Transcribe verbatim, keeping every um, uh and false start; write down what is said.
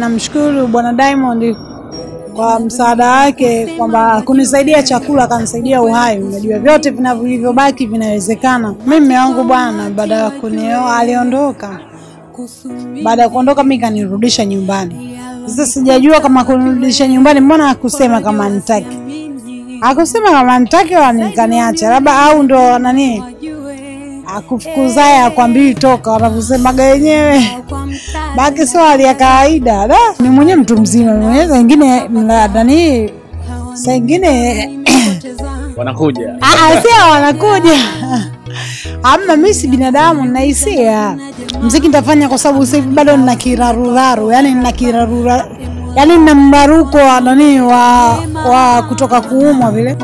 Namshukuru Bwana Diamond kwa msaada wake kwamba kunisaidia chakula, kanisaidia uhai. Unajua vyote vinavyobaki vinawezekana. Mimi wangu bwana baada ya kunioa aliondoka. Baada ya kuondoka mimi kanirudisha nyumbani. Sasa sijajua kama kunirudisha nyumbani mbona hakusema kama nitaki. Hakusema kama nitaki wanikaniacha. Labda au ndo nani? Akufukuza ya kwambii toka wanavyosemaga yenyewe. Baki swali ya kawaida da. Ni mwenye mtu mzima, mwenye wengine mladani. Saa nyingine wanakuja. Ah, sio wanakuja. Ama mimi si binadamu na hisia. Muziki nitafanya kwa sababu sasa bado nina kiraruraru, yani nina kiraruraru. Yani nina mbaruko wa nani wa kutoka kuumwa vile.